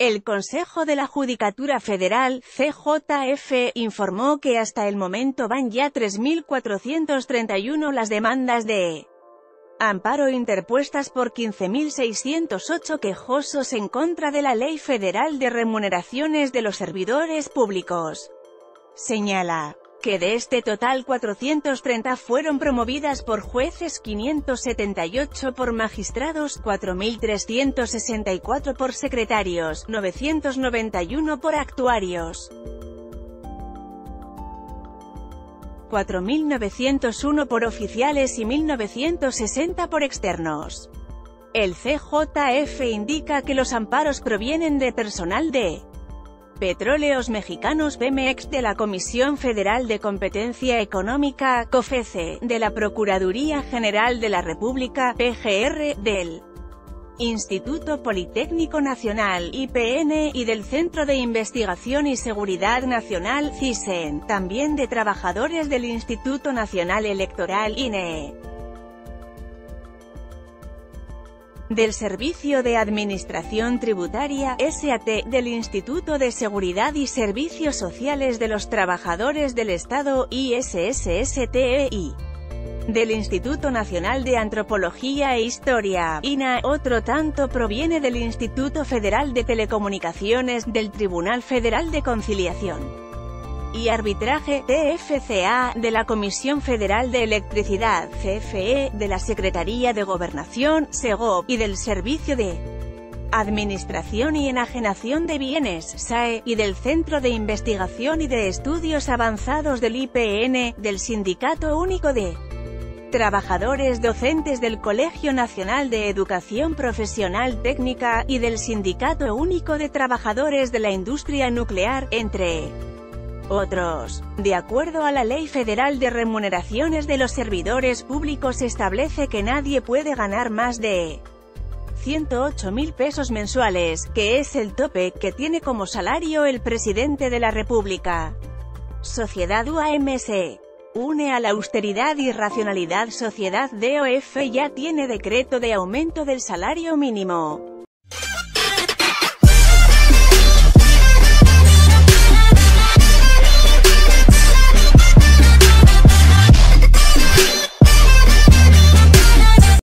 El Consejo de la Judicatura Federal, CJF, informó que hasta el momento van ya 3.431 las demandas de amparo interpuestas por 15.608 quejosos en contra de la Ley Federal de Remuneraciones de los Servidores Públicos. Señala que de este total 430 fueron promovidas por jueces, 578 por magistrados, 4.364 por secretarios, 991 por actuarios, 4.901 por oficiales y 1.960 por externos. El CJF indica que los amparos provienen de personal de Petróleos Mexicanos, Pemex, de la Comisión Federal de Competencia Económica, COFECE, de la Procuraduría General de la República, PGR, del Instituto Politécnico Nacional, IPN, y del Centro de Investigación y Seguridad Nacional, CISEN, también de trabajadores del Instituto Nacional Electoral, INE, del Servicio de Administración Tributaria, SAT, del Instituto de Seguridad y Servicios Sociales de los Trabajadores del Estado, ISSSTEI, del Instituto Nacional de Antropología e Historia, INA. Otro tanto proviene del Instituto Federal de Telecomunicaciones, del Tribunal Federal de Conciliación y Arbitraje, TFCA, de la Comisión Federal de Electricidad, CFE, de la Secretaría de Gobernación, SEGOB, y del Servicio de Administración y Enajenación de Bienes, SAE, y del Centro de Investigación y de Estudios Avanzados del IPN, del Sindicato Único de Trabajadores Docentes, del Colegio Nacional de Educación Profesional Técnica, y del Sindicato Único de Trabajadores de la Industria Nuclear, entre otros. De acuerdo a la Ley Federal de Remuneraciones de los Servidores Públicos, establece que nadie puede ganar más de 108.000 pesos mensuales, que es el tope que tiene como salario el presidente de la República. Sociedad UAMC une a la austeridad y racionalidad. Sociedad DOF ya tiene decreto de aumento del salario mínimo.